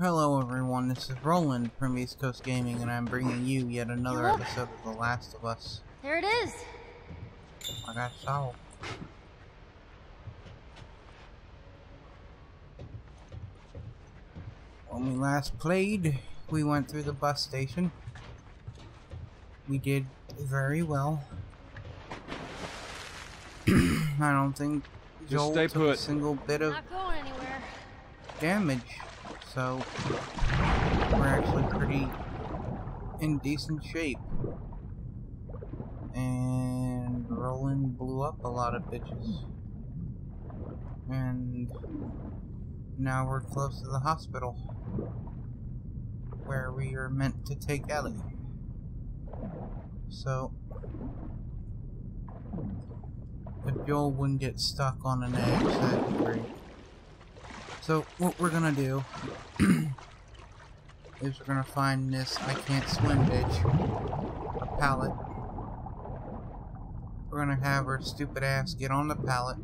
Hello everyone, this is Roland from East Coast Gaming, and I'm bringing you yet another episode of The Last of Us. There it is! I got solved. When we last played, we went through the bus station. We did very well. I don't think Joel took a single bit of damage. So, we're actually pretty in decent shape. And Roland blew up a lot of bitches. And now we're close to the hospital, where we are meant to take Ellie. So, if Joel wouldn't get stuck on an edge, that'd be great. So, what we're gonna do is we're gonna find this I can't swim bitch, a pallet. We're gonna have her stupid ass get on the pallet,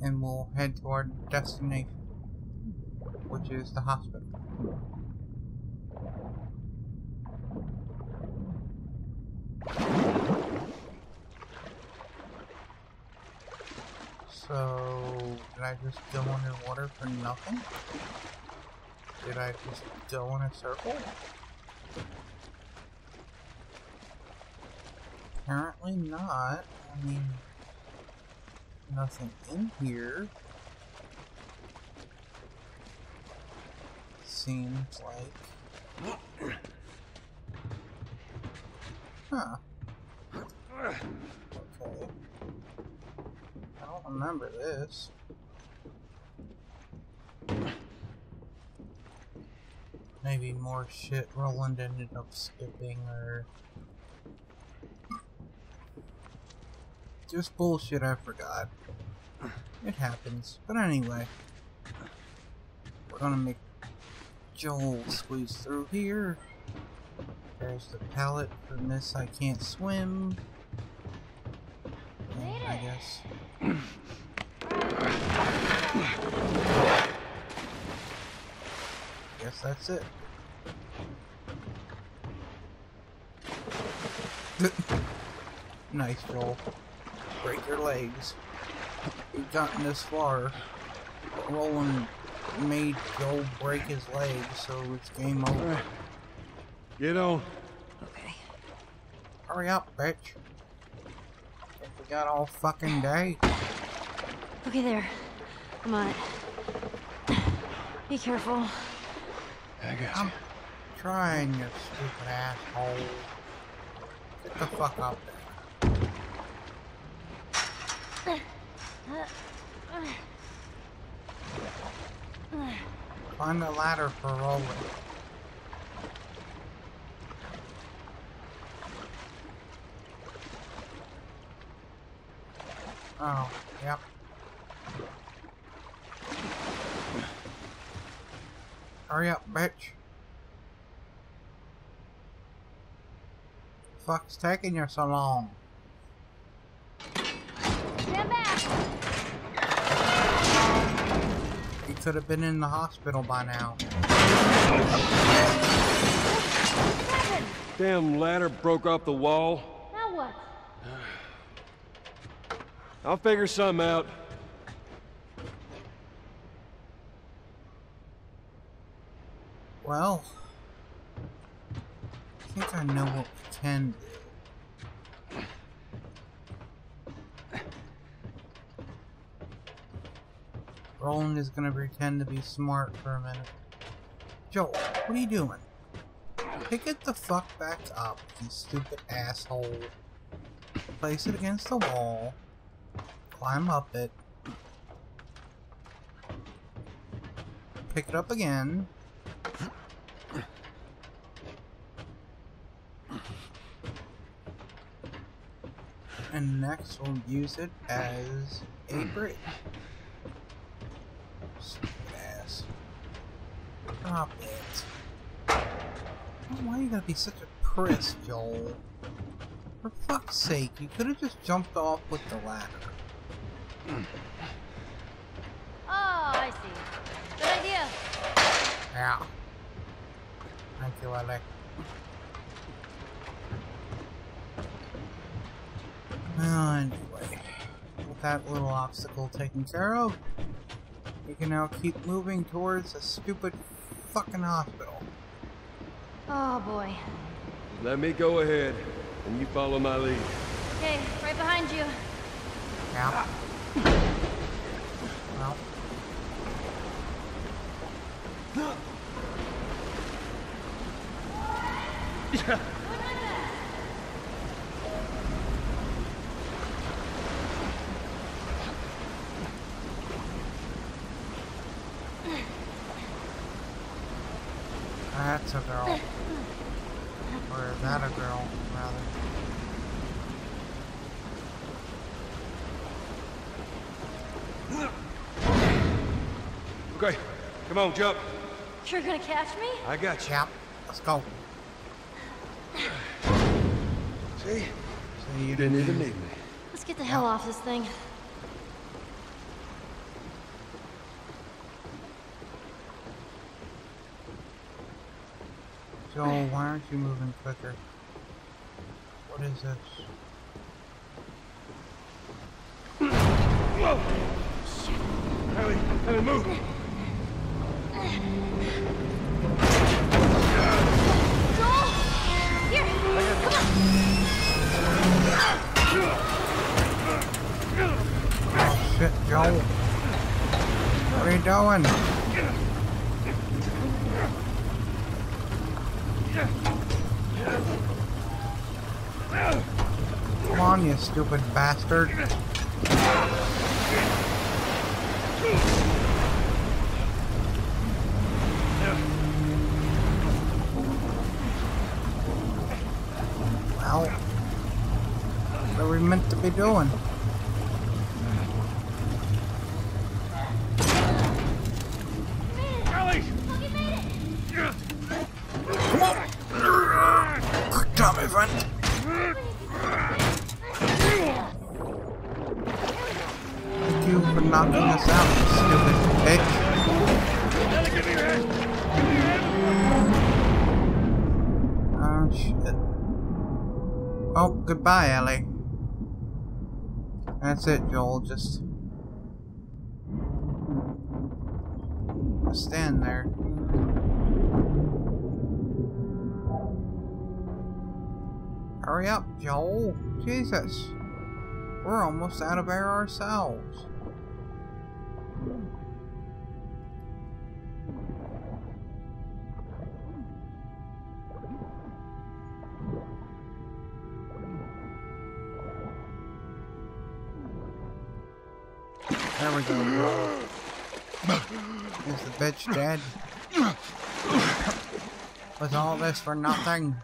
and we'll head to our destination, which is the hospital. So, did I just go underwater for nothing? Did I just go in a circle? Apparently not. I mean, nothing in here. Seems like. Huh. Okay. I don't remember this. Maybe more shit Roland ended up skipping or just bullshit I forgot. It happens. But anyway, we're gonna make Joel squeeze through here. There's the pallet for Miss I Can't Swim. And I guess. Guess that's it. Nice, Joel. Break your legs. We've gotten this far. Roland made Joel break his legs, so it's game over. Get on. Okay. Hurry up, bitch. We got all fucking day. Okay, there. I'm on it. Be careful. I got you. I'm trying, you stupid asshole. Get the fuck up there. Find a ladder for Roland. Oh, yep. Hurry up, bitch. Fuck's taking you so long. Stand back. You could have been in the hospital by now. Damn ladder broke off the wall. Now what? I'll figure something out. Well, I think I know what we can do. Roland is gonna pretend to be smart for a minute. Joel, what are you doing? Pick it the fuck back up, you stupid asshole. Place it against the wall. Climb up it. Pick it up again. And next we'll use it as a bridge. Stupid ass. Stop it. Why you gotta be such a priss, Joel? For fuck's sake, you could have just jumped off with the ladder. Oh, I see. Good idea. Yeah. Thank you, Ellie. Anyway, with that little obstacle taken care of, we can now keep moving towards a stupid fucking hospital. Oh boy. Let me go ahead, and you follow my lead. Okay, right behind you. Yeah. Well. Yeah. That's a girl. Or is that a girl, rather? Okay, come on, jump. You're gonna catch me? I got you. Yeah, let's go. See? See, you didn't even need me. Let's get the hell off this thing. Joel, why aren't you moving quicker? What is this? Whoa! Shit. Ellie, move! Joel! Here! Come on! Oh shit, Joel! What are you doing? Come on, you stupid bastard. Well, what are we meant to be doing? Goodbye, Ellie. That's it, Joel. Just stand there. Hurry up, Joel. Jesus. We're almost out of air ourselves. There we go, bro. Is the bitch dead? Was all this for nothing?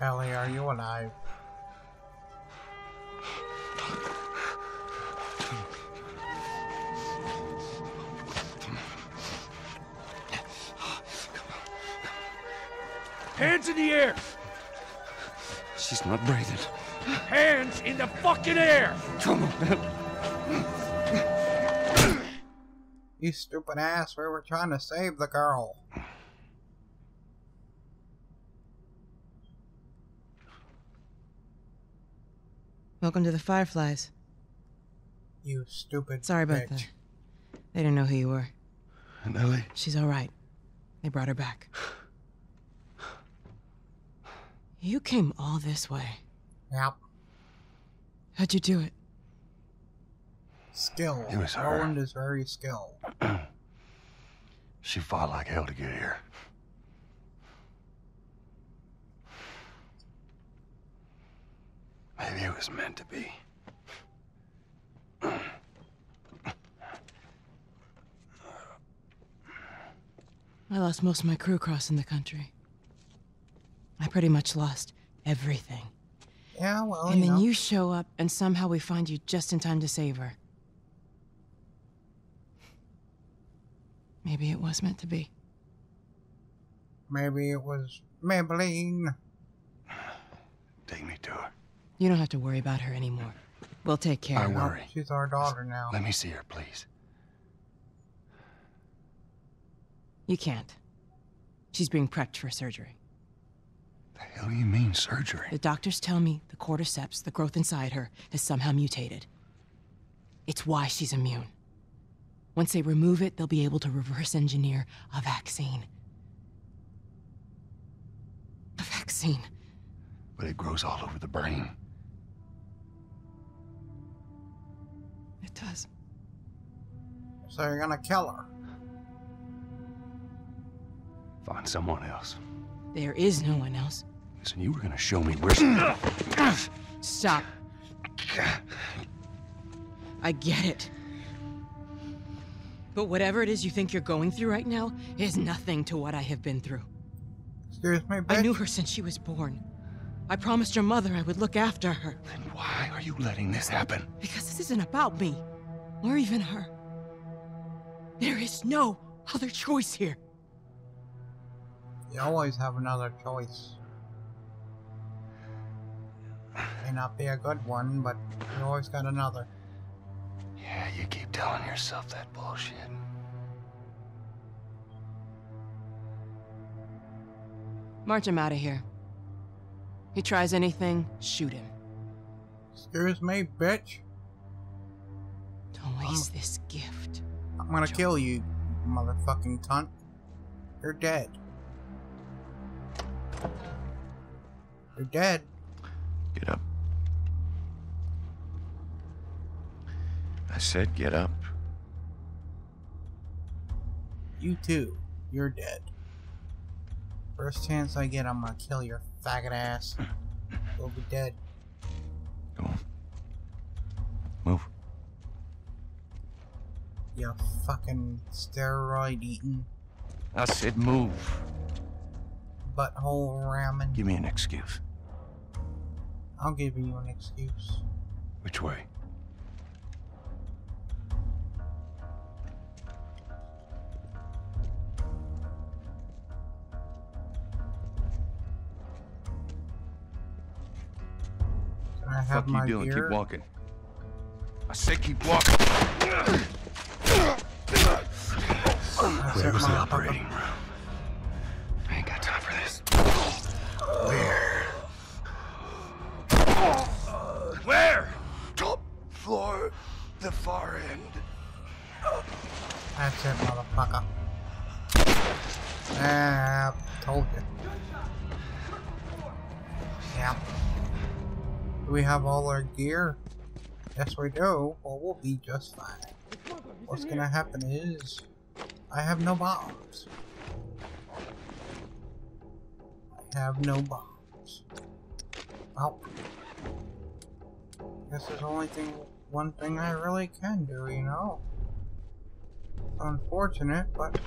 Ellie, are you alive? Hands in the air! She's not breathing. Hands in the fucking air! Come on. You stupid ass, we were trying to save the girl. Welcome to the Fireflies. You stupid bitch. Sorry about that. They didn't know who you were. And Ellie? She's alright. They brought her back. You came all this way. Yep. How'd you do it? Skill. It was her. Roland is very skilled. She fought like hell to get here. Maybe it was meant to be. I lost most of my crew crossing the country. I pretty much lost everything. Yeah, well, and then you show up, and somehow we find you just in time to save her. Maybe it was meant to be. Maybe it was Maybelline. Take me to her. You don't have to worry about her anymore. We'll take care of her. I worry. She's our daughter now. Let me see her, please. You can't. She's being prepped for surgery. The hell you mean, surgery? The doctors tell me the cordyceps, the growth inside her, has somehow mutated. It's why she's immune. Once they remove it, they'll be able to reverse engineer a vaccine. A vaccine. But it grows all over the brain. It does. So you're gonna kill her? Find someone else. There is no one else. Listen, you were gonna show me where... Stop. I get it. But whatever it is you think you're going through right now is nothing to what I have been through. Excuse me, bitch. I knew her since she was born. I promised your mother I would look after her. Then why are you letting this happen? Because this isn't about me, or even her. There is no other choice here. You always have another choice. May not be a good one, but you always got another. Yeah, you keep telling yourself that bullshit. March him out of here. He tries anything, shoot him. Excuse me, bitch. Don't waste this gift. I'm gonna kill you, motherfucking cunt. You're dead. You're dead. Get up. I said get up. You too. You're dead. First chance I get, I'm gonna kill your faggot ass. You'll be dead. Go on. Move. You fucking steroid eating. I said move. Butthole ramming. Give me an excuse. I'll give you an excuse. Which way? I have my gear. What the fuck you doing? Keep walking. I said keep walking. Where was the operating room? I ain't got time for this. Where? Top floor, the far end. That's it, motherfucker. Ah, told you. Yeah. Do we have all our gear? Yes, we do. Well, we'll be just fine. What's gonna happen is I have no bombs. I have no bombs. Well, I guess there's only one thing I really can do, you know. It's unfortunate, but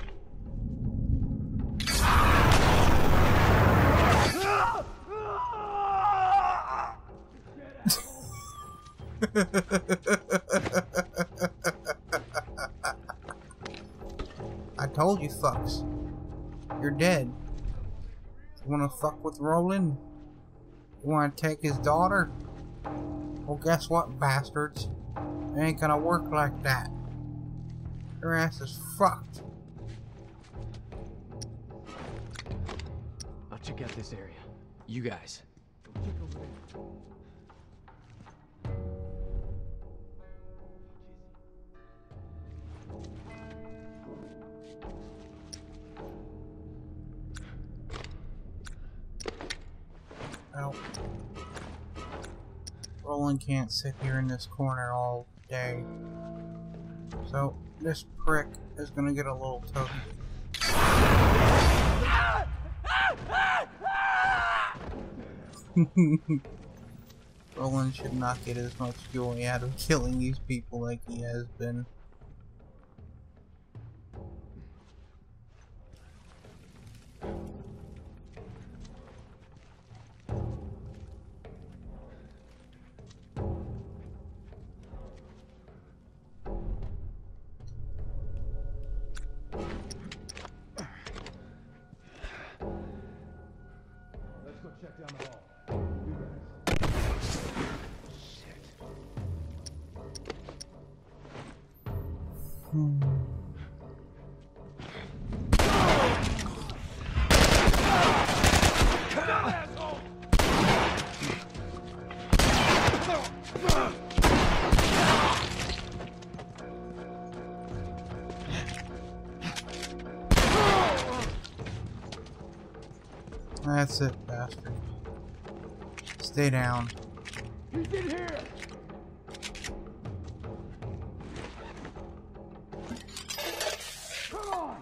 I told you fucks. You're dead. You wanna fuck with Roland? You wanna take his daughter? Well, guess what, bastards? It ain't gonna work like that. Your ass is fucked. I'll check out this area. You guys. Go check over there. Roland can't sit here in this corner all day, so this prick is gonna get a little tough. Roland should not get as much joy out of killing these people like he has been. Check down the hall. Shit. That's it, bastard. Stay down. He's in here. Come on.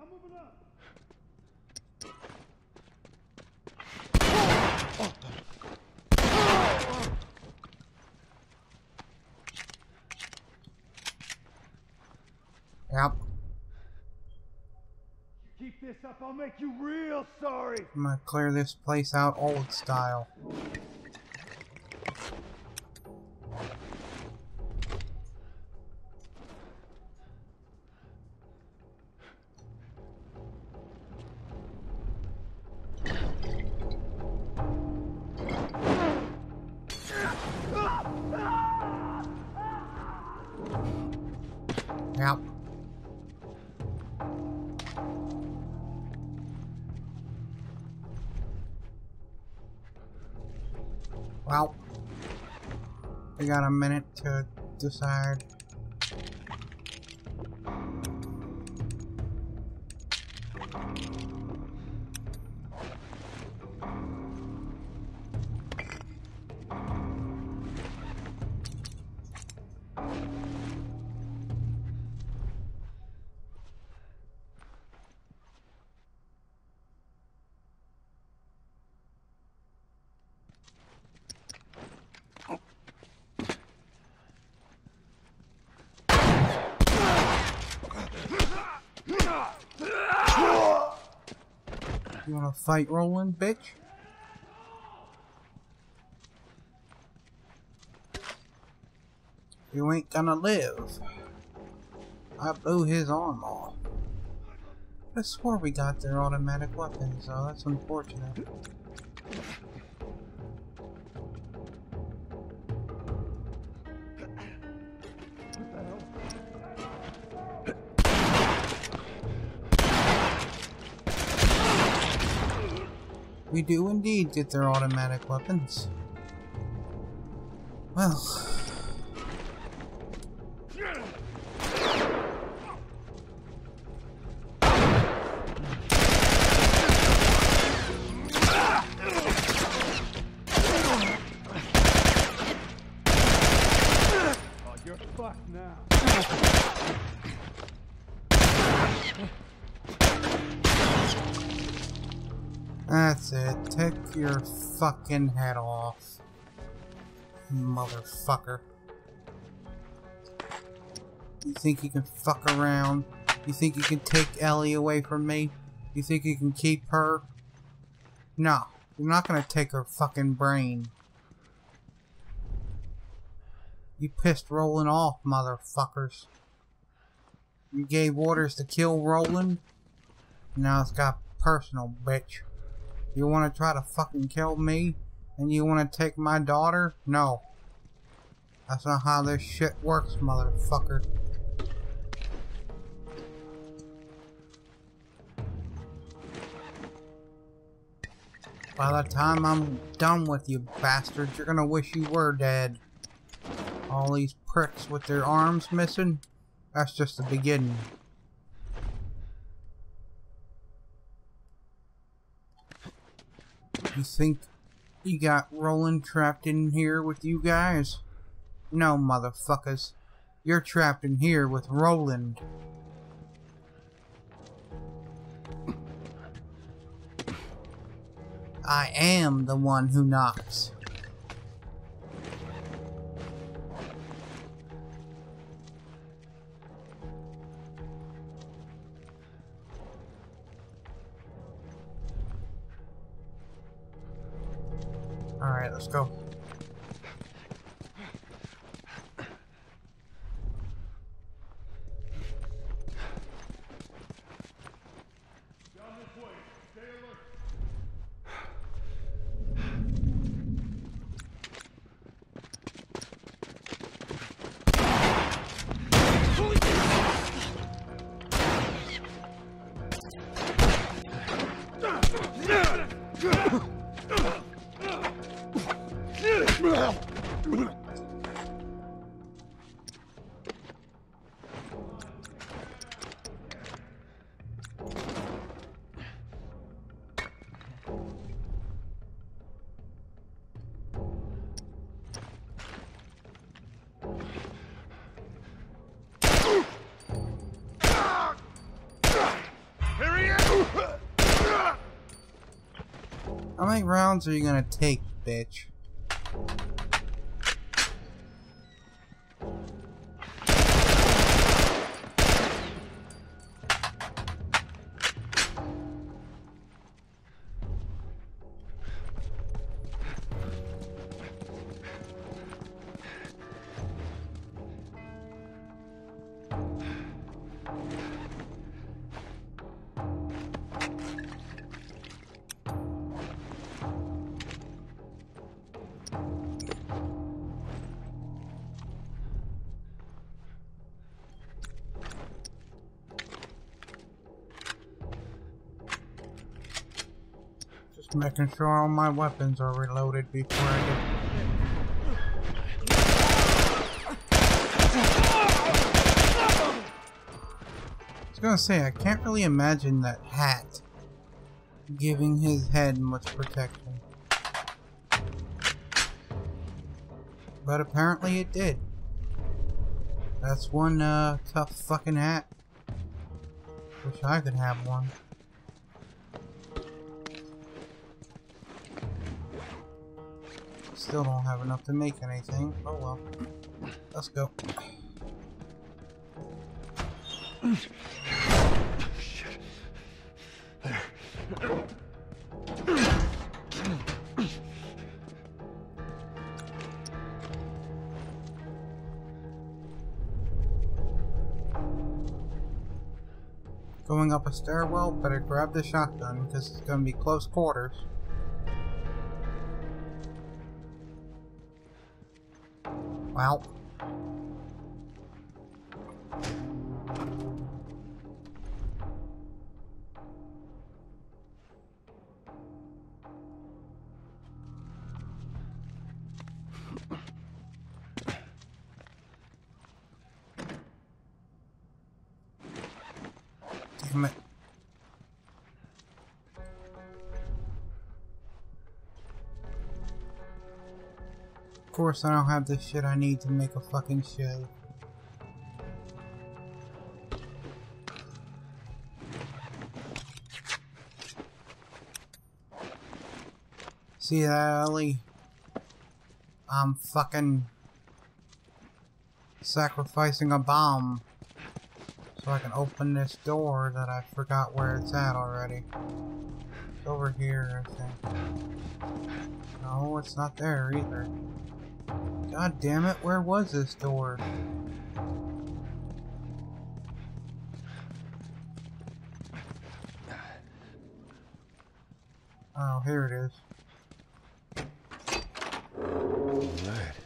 I'm moving up. Oh. Oh. Yep. You keep this up, I'll make you real sorry. I'm gonna clear this place out old style. Well, we got a minute to decide. You wanna fight, Roland, bitch? You ain't gonna live. I blew his arm off. I swore we got their automatic weapons, so that's unfortunate. We do indeed get their automatic weapons. Well, oh, you're fucked now. That's it. Take your fucking head off, motherfucker. You think you can fuck around? You think you can take Ellie away from me? You think you can keep her? No. You're not gonna take her fucking brain. You pissed Roland off, motherfuckers. You gave orders to kill Roland? Now it's got personal, bitch. You want to try to fucking kill me? And you want to take my daughter? No. That's not how this shit works, motherfucker. By the time I'm done with you bastards, you're gonna wish you were dead. All these pricks with their arms missing? That's just the beginning. You think you got Roland trapped in here with you guys? No, motherfuckers. You're trapped in here with Roland. I am the one who knocks. Alright, let's go. How many rounds are you gonna take, bitch? Making sure all my weapons are reloaded before I get. I was gonna say, I can't really imagine that hat giving his head much protection. But apparently it did. That's one tough fucking hat. Wish I could have one. Still don't have enough to make anything. Oh well. Let's go. Shit. There. Going up a stairwell, better grab the shotgun because it's gonna be close quarters. Wow. Damn it. Of course I don't have the shit I need to make a fucking shell. See that, Ellie? I'm fucking sacrificing a bomb so I can open this door that I forgot where it's at already. It's over here, I think. No, it's not there either. God damn it, where was this door? Oh, here it is. All right.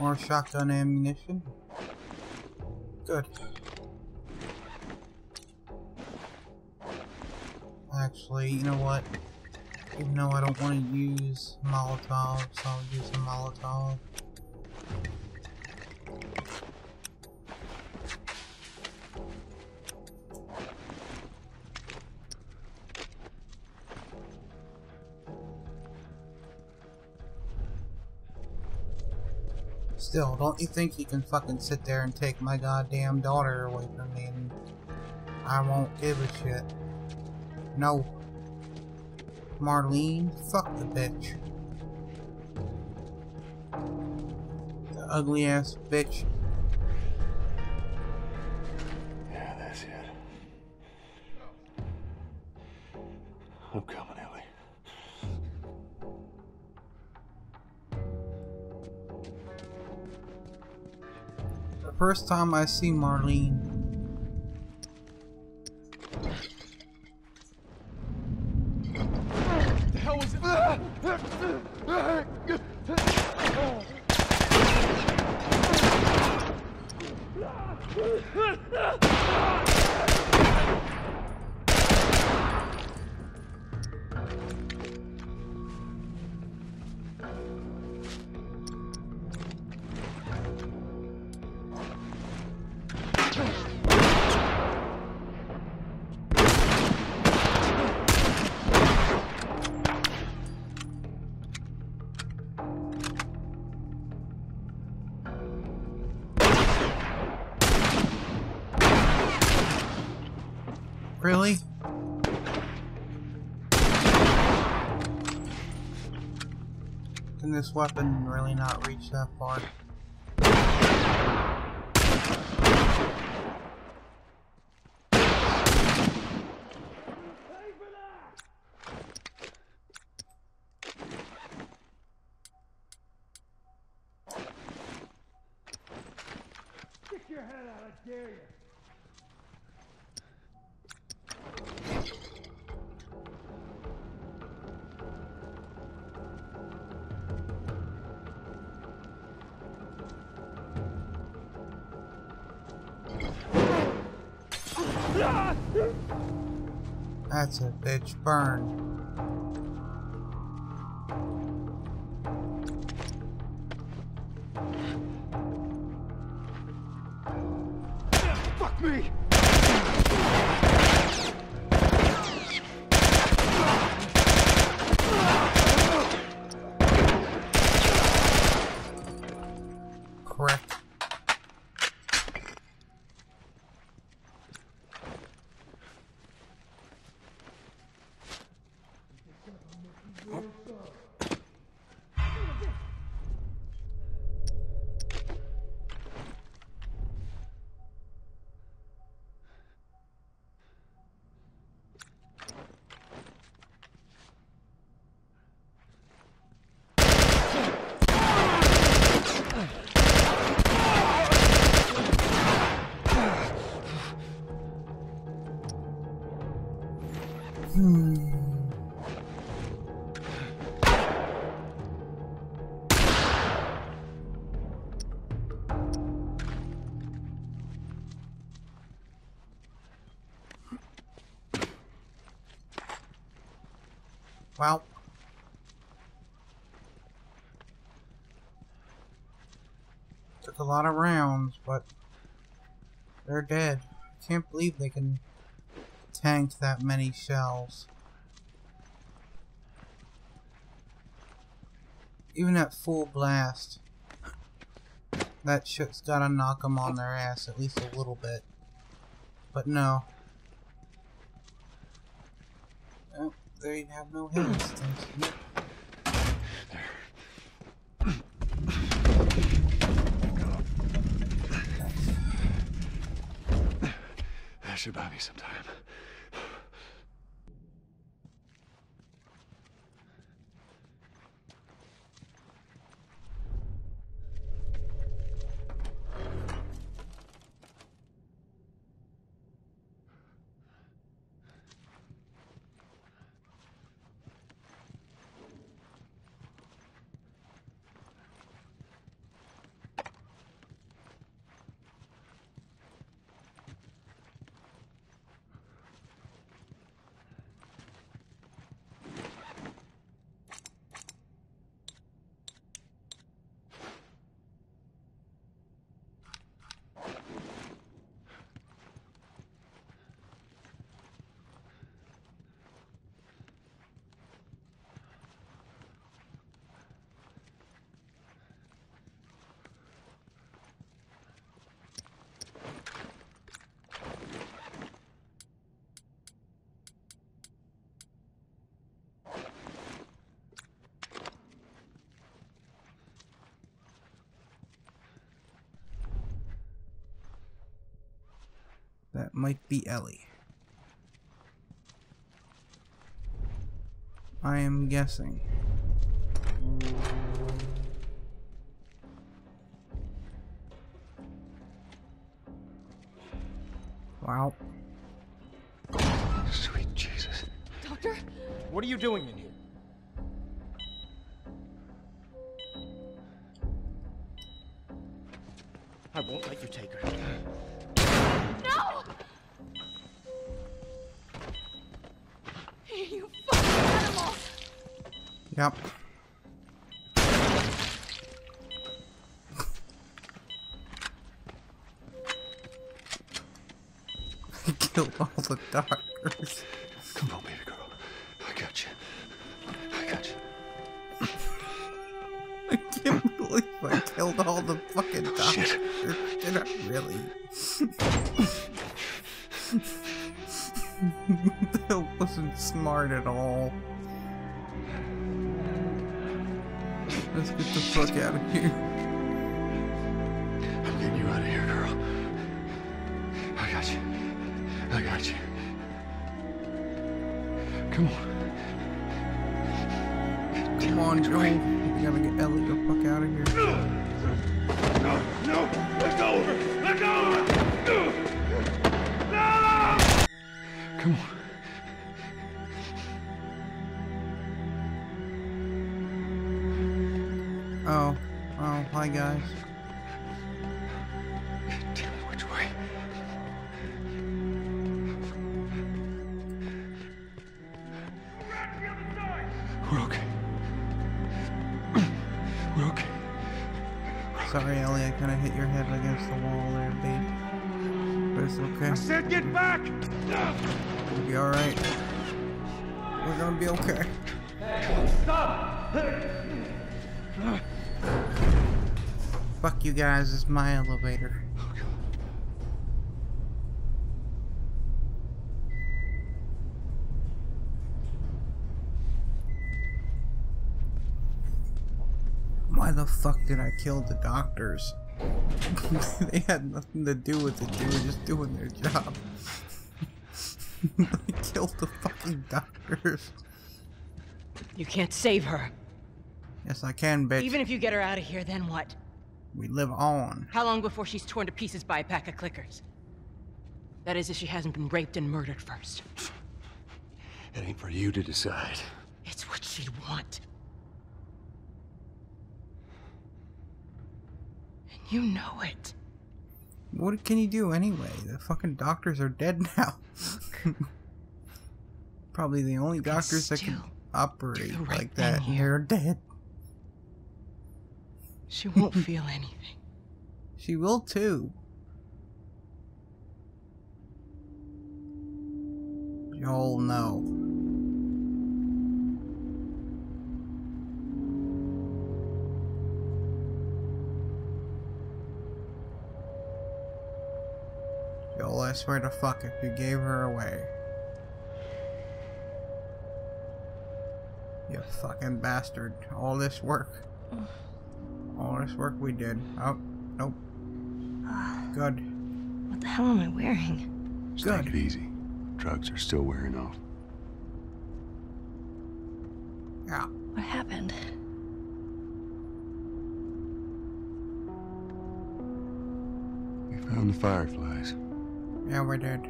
More shotgun ammunition. Good. Actually, you know what? Even though I don't want to use Molotovs, I'll use a Molotov. still, don't you think you can fucking sit there and take my goddamn daughter away from me and I won't give a shit? No. Marlene, fuck the bitch. The ugly ass bitch. Yeah, that's it. I'm coming, Ellie. The first time I see Marlene, really? Can this weapon really not reach that far? Stick your head out, I dare you. That's a bitch, burn. Fuck me. Correct. Wow. Took a lot of rounds, but they're dead. Can't believe they can tank that many shells. Even at full blast, that shit's gotta knock them on their ass at least a little bit. But no. They have no hands. That should buy me some time. that might be Ellie. I am guessing. Wow. Sweet Jesus. Doctor? What are you doing in here? I won't let you take her. No! You fucking animal! Yep. I killed all the doctors. Come on, baby girl. I got you. I got you. I can't believe I killed all the fucking doctors. Shit. Did I really? That wasn't smart at all. Let's get the fuck out of here. I'm getting you out of here, girl. I got you. I got you. Come on. Come on, Joel. We gotta get Ellie the fuck out of here. No, no, let go of her. Let go of her. No! Come on. Oh, oh, hi guys. Damn, which way? We're okay. We're okay. We're sorry, Ellie, I kind of hit your head against the wall there, babe. But it's okay. I said get back! We'll be alright. We're gonna be okay. Hey, stop! Hey. Fuck you guys, it's my elevator. Oh god. Why the fuck did I kill the doctors? They had nothing to do with it, they were just doing their job. I killed the fucking doctors. You can't save her. Yes I can, bitch. Even if you get her out of here, then what? We live on. How long before she's torn to pieces by a pack of clickers? That is, if she hasn't been raped and murdered first. It ain't for you to decide. It's what she'd want. And you know it. What can you do anyway? The fucking doctors are dead now. Probably the only doctors that can operate like that. They're dead. She won't feel anything. She will too. Joel, no. Joel, I swear to fuck if you gave her away. You fucking bastard. All this work. All this work we did. Oh, nope. Good. What the hell am I wearing? Just take it easy. Drugs are still wearing off. Yeah. What happened? We found the Fireflies. Yeah, we did.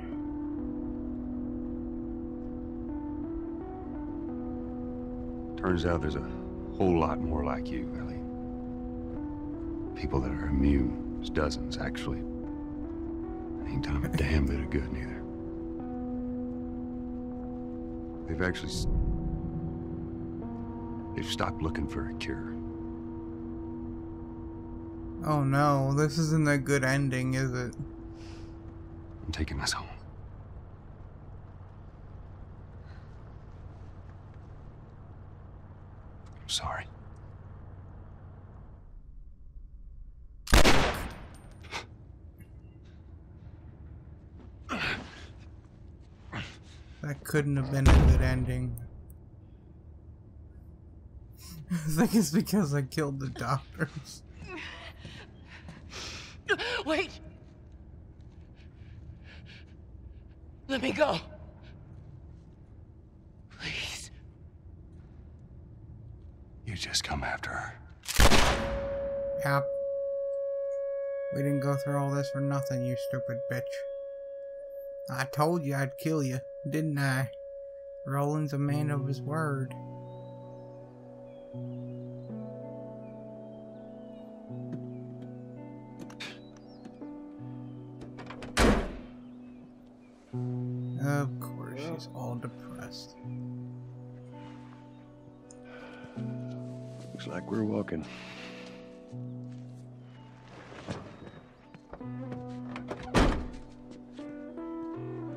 Turns out there's a whole lot more like you, Ellie. People that are immune. There's dozens, actually. Ain't done a damn bit of good, neither. They've actually... They've stopped looking for a cure. Oh no, this isn't a good ending, is it? I'm taking us home. I'm sorry. That couldn't have been a good ending. I think it's because I killed the doctors. Wait! Let me go. Please. You just come after her. Yep. We didn't go through all this for nothing, you stupid bitch. I told you I'd kill you, didn't I? Roland's a man of his word. Of course, she's all depressed. Looks like we're walking.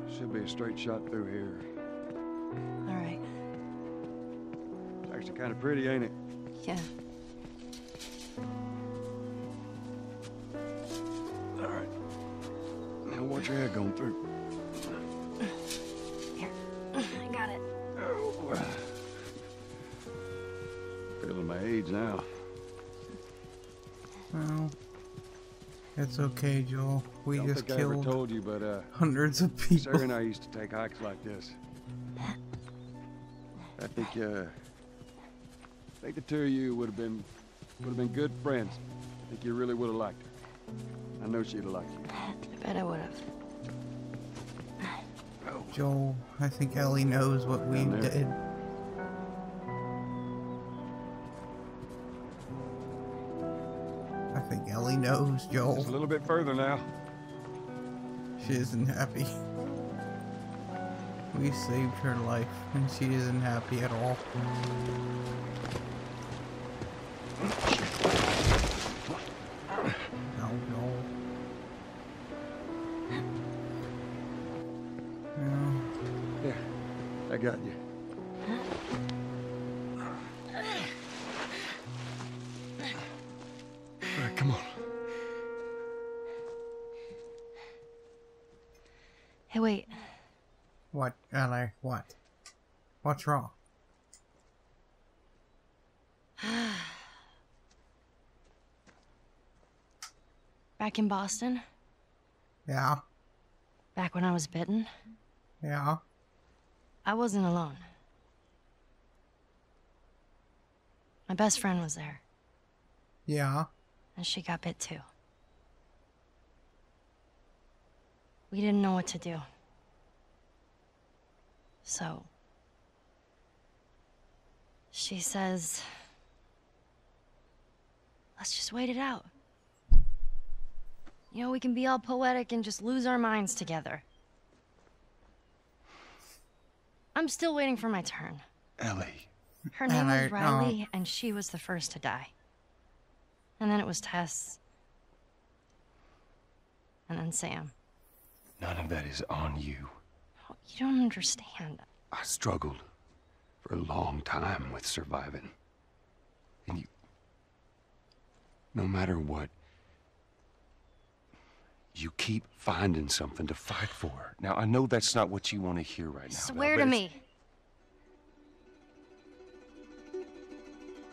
Should be a straight shot through here. All right. It's actually kind of pretty, ain't it? Yeah. All right. Now watch your head going through. Here. I got it. Oh. Feeling my age now. Well, it's okay, Joel. We just killed told you, but, hundreds of people. Sarah and I used to take hikes like this. I think the two of you would have been good friends. I think you really would have liked her. I know she'd have liked you. I bet I would have. Oh. Joel, I think Ellie knows what we did. I think Ellie knows, Joel. Just a little bit further now. She isn't happy. We saved her life, and she isn't happy at all. No, no. Yeah, I got you. All right, come on. Hey, wait. What, Ellie? What? What's wrong? Back in Boston? Yeah. Back when I was bitten? Yeah. I wasn't alone. My best friend was there. Yeah. And she got bit too. We didn't know what to do. So, she says, let's just wait it out. You know, we can be all poetic and just lose our minds together. I'm still waiting for my turn. Ellie. Her name was Riley, and she was the first to die. And then it was Tess. And then Sam. None of that is on you. You don't understand. I struggled for a long time with surviving. And you... No matter what, you keep finding something to fight for. Now, I know that's not what you want to hear right now. Swear to me.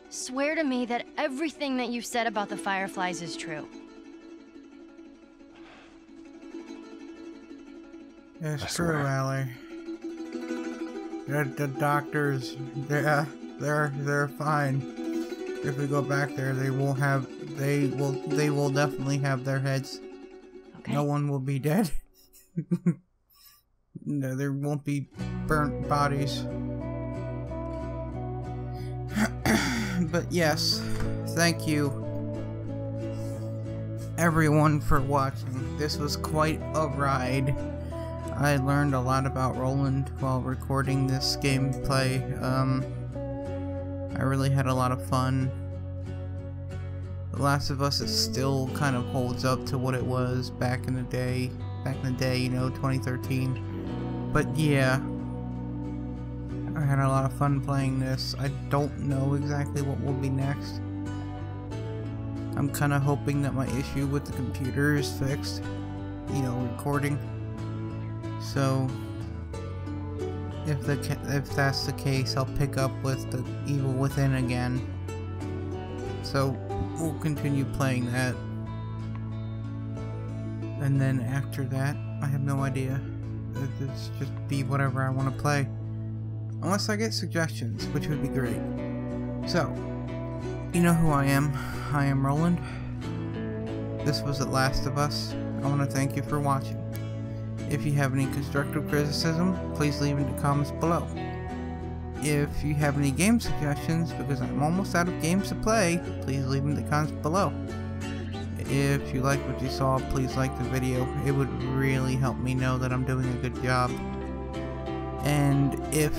Swear to me that everything that you've said about the Fireflies is true. It's true, Ellie. The doctors, they're fine. If we go back there, they will definitely have their heads. Okay. No one will be dead. No, there won't be burnt bodies. But yes, thank you, everyone, for watching. This was quite a ride. I learned a lot about Roland while recording this gameplay. I really had a lot of fun. The Last of Us, it still kind of holds up to what it was back in the day. Back in the day, you know, 2013. But yeah, I had a lot of fun playing this. I don't know exactly what will be next. I'm kind of hoping that my issue with the computer is fixed. You know, recording. So, if that's the case, I'll pick up with The Evil Within again. So, we'll continue playing that. And then after that, I have no idea. It's just be whatever I want to play. Unless I get suggestions, which would be great. So, you know who I am. I am Roland. This was The Last of Us. I want to thank you for watching. If you have any constructive criticism, please leave it in the comments below. If you have any game suggestions, because I'm almost out of games to play, please leave them in the comments below. If you like what you saw, please like the video. It would really help me know that I'm doing a good job. And if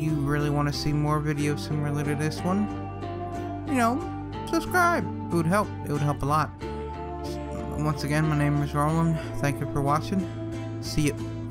you really want to see more videos similar to this one, you know, subscribe. It would help. It would help a lot. Once again, my name is Roland. Thank you for watching. See you.